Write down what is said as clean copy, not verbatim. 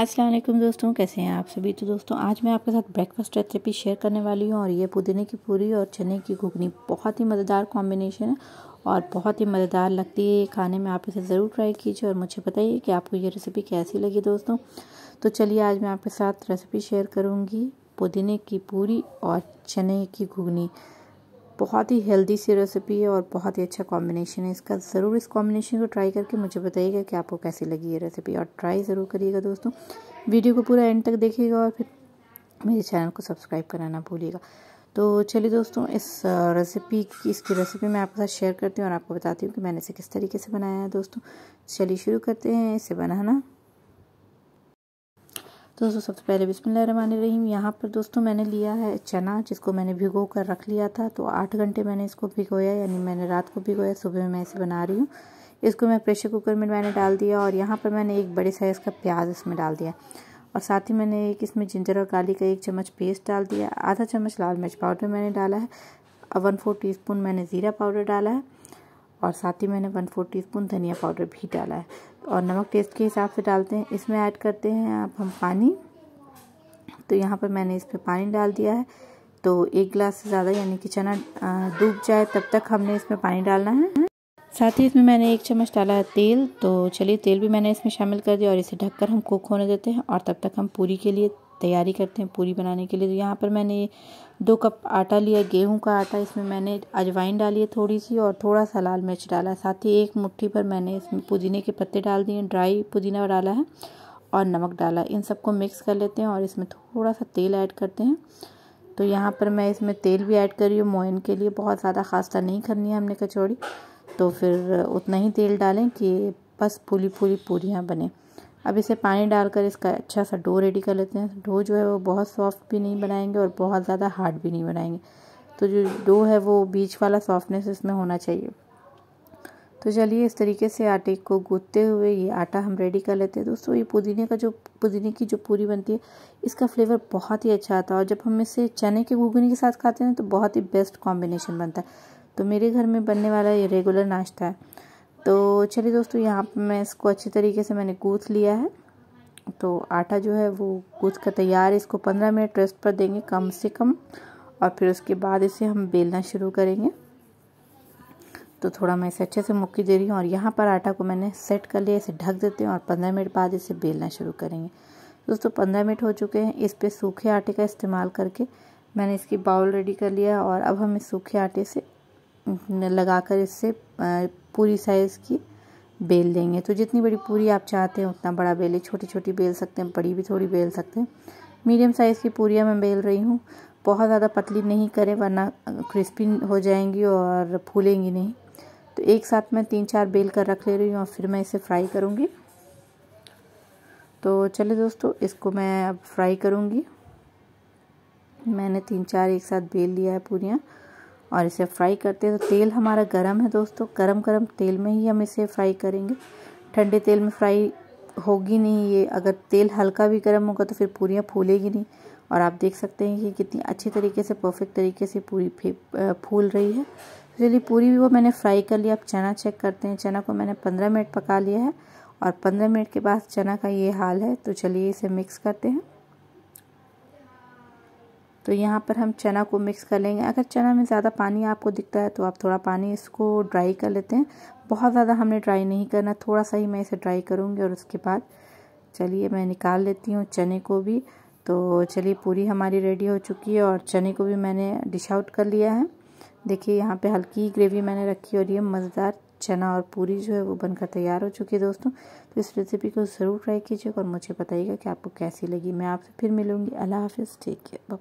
अस्सलाम वालेकुम दोस्तों, कैसे हैं आप सभी। तो दोस्तों आज मैं आपके साथ ब्रेकफास्ट रेसिपी शेयर करने वाली हूं और ये पुदीने की पूरी और चने की घुगनी बहुत ही मज़ेदार कॉम्बिनेशन है और बहुत ही मज़ेदार लगती है ये खाने में। आप इसे ज़रूर ट्राई कीजिए और मुझे बताइए कि आपको ये रेसिपी कैसी लगी दोस्तों। तो चलिए आज मैं आपके साथ रेसिपी शेयर करूँगी पुदीने की पूरी और चने की घुगनी। बहुत ही हेल्दी सी रेसिपी है और बहुत ही अच्छा कॉम्बिनेशन है इसका। ज़रूर इस कॉम्बिनेशन को ट्राई करके मुझे बताइएगा कि आपको कैसी लगी ये रेसिपी और ट्राई ज़रूर करिएगा दोस्तों। वीडियो को पूरा एंड तक देखिएगा और फिर मेरे चैनल को सब्सक्राइब करना ना भूलिएगा। तो चलिए दोस्तों इसकी रेसिपी मैं आपके साथ शेयर करती हूँ और आपको बताती हूँ कि मैंने इसे किस तरीके से बनाया है दोस्तों। चलिए शुरू करते हैं इसे बनाना। दोस्तों सबसे पहले बिस्मिल्लाहिर्रहमानिर्रहीम। यहाँ पर दोस्तों मैंने लिया है चना, जिसको मैंने भिगो कर रख लिया था। तो 8 घंटे मैंने इसको भिगोया, यानी मैंने रात को भिगोया, सुबह मैं इसे बना रही हूँ। इसको मैं प्रेशर कुकर में मैंने डाल दिया और यहाँ पर मैंने एक बड़े साइज़ का प्याज इसमें डाल दिया और साथ ही मैंने एक इसमें जिंजर और गार्लिक का 1 चम्मच पेस्ट डाल दिया। आधा चम्मच लाल मिर्च पाउडर मैंने डाला है और 1/4 टीस्पून मैंने ज़ीरा पाउडर डाला है और साथ ही मैंने 1/4 टीस्पून धनिया पाउडर भी डाला है और नमक टेस्ट के हिसाब से डालते हैं। इसमें ऐड करते हैं आप हम पानी। तो यहाँ पर मैंने इसमें पानी डाल दिया है, तो 1 गिलास से ज़्यादा, यानी कि चना डूब जाए तब तक हमने इसमें पानी डालना है। साथ ही इसमें मैंने 1 चम्मच डाला है तेल। तो चलिए तेल भी मैंने इसमें शामिल कर दिया और इसे ढककर हम कुक होने देते हैं और तब तक हम पूरी के लिए तैयारी करते हैं। पूरी बनाने के लिए तो यहाँ पर मैंने 2 कप आटा लिया, गेहूं का आटा। इसमें मैंने अजवाइन डाली है थोड़ी सी और थोड़ा सा लाल मिर्च डाला है। साथ ही 1 मुट्ठी पर मैंने इसमें पुदीने के पत्ते डाल दिए, ड्राई पुदीना डाला है और नमक डाला है। इन सबको मिक्स कर लेते हैं और इसमें थोड़ा सा तेल ऐड करते हैं। तो यहाँ पर मैं इसमें तेल भी ऐड कर रही हूँ मोयन के लिए। बहुत ज़्यादा खास्ता नहीं करनी है हमने कचौड़ी, तो फिर उतना ही तेल डालें कि बस फूली फूली पूरियाँ बने। अब इसे पानी डालकर इसका अच्छा सा डो रेडी कर लेते हैं। डो जो है वो बहुत सॉफ्ट भी नहीं बनाएंगे और बहुत ज़्यादा हार्ड भी नहीं बनाएंगे। तो जो डो है वो बीच वाला सॉफ्टनेस इसमें होना चाहिए। तो चलिए इस तरीके से आटे को गूंथते हुए ये आटा हम रेडी कर लेते हैं दोस्तों। ये पुदीने की जो पूरी बनती है, इसका फ्लेवर बहुत ही अच्छा आता है और जब हम इसे चने के घुगनी के साथ खाते हैं तो बहुत ही बेस्ट कॉम्बिनेशन बनता है। तो मेरे घर में बनने वाला ये रेगुलर नाश्ता है। तो चलिए दोस्तों यहाँ पर मैं इसको अच्छे तरीके से मैंने गूँथ लिया है। तो आटा जो है वो गूँथ कर तैयार है। इसको 15 मिनट रेस्ट पर देंगे कम से कम और फिर उसके बाद इसे हम बेलना शुरू करेंगे। तो थोड़ा मैं इसे अच्छे से मुक्की दे रही हूँ और यहाँ पर आटा को मैंने सेट कर लिया। इसे ढक देते हैं और 15 मिनट बाद इसे बेलना शुरू करेंगे। दोस्तों 15 मिनट हो चुके हैं। इस पर सूखे आटे का इस्तेमाल करके मैंने इसकी बाउल रेडी कर लिया और अब हम इस सूखे आटे से लगाकर इससे पूरी साइज़ की बेल लेंगे। तो जितनी बड़ी पूरी आप चाहते हैं उतना बड़ा बेलें, छोटी छोटी बेल सकते हैं, बड़ी भी थोड़ी बेल सकते हैं। मीडियम साइज़ की पूरियाँ मैं बेल रही हूँ। बहुत ज़्यादा पतली नहीं करें वरना क्रिस्पी हो जाएंगी और फूलेंगी नहीं। तो एक साथ मैं 3-4 बेल कर रख ले रही हूँ और फिर मैं इसे फ्राई करूँगी। तो चलिए दोस्तों इसको मैं अब फ्राई करूँगी। मैंने 3-4 एक साथ बेल लिया है पूरियाँ और इसे फ्राई करते हैं। तो तेल हमारा गरम है दोस्तों, गरम तेल में ही हम इसे फ्राई करेंगे। ठंडे तेल में फ्राई होगी नहीं ये। अगर तेल हल्का भी गरम होगा तो फिर पूरियाँ फूलेगी नहीं। और आप देख सकते हैं कि कितनी अच्छी तरीके से परफेक्ट तरीके से पूरी फूल रही है। चलिए पूरी भी वो मैंने फ्राई कर लिया। अब चना चेक करते हैं। चना को मैंने 15 मिनट पका लिया है और 15 मिनट के बाद चना का ये हाल है। तो चलिए इसे मिक्स करते हैं। तो यहाँ पर हम चना को मिक्स कर लेंगे। अगर चना में ज़्यादा पानी आपको दिखता है तो आप थोड़ा पानी इसको ड्राई कर लेते हैं। बहुत ज़्यादा हमने ड्राई नहीं करना, थोड़ा सा ही मैं इसे ड्राई करूँगी और उसके बाद चलिए मैं निकाल लेती हूँ चने को भी। तो चलिए पूरी हमारी रेडी हो चुकी है और चने को भी मैंने डिश आउट कर लिया है। देखिए यहाँ पर हल्की ग्रेवी मैंने रखी और ये मज़ेदार चना और पूरी जो है वो बनकर तैयार हो चुकी है दोस्तों। तो इस रेसिपी को ज़रूर ट्राई कीजिएगा और मुझे बताइएगा कि आपको कैसी लगी। मैं आपसे फिर मिलूँगी। अल्लाह हाफिज़। Take care.